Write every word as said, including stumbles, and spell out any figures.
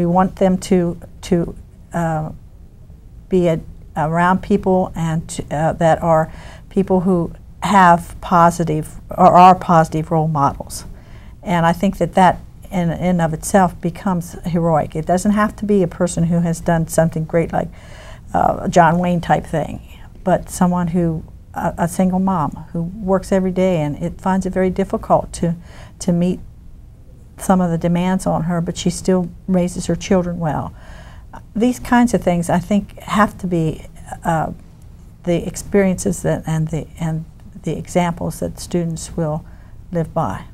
We want them to to uh, be a, around people and to, uh, that are people who have positive or are positive role models. And I think that that in and of itself becomes heroic. It doesn't have to be a person who has done something great like uh, a John Wayne type thing, but someone who, a, a single mom who works every day and it finds it very difficult to, to meet some of the demands on her, but she still raises her children well. These kinds of things I think have to be uh, the experiences that, and, the, and the examples that students will live by.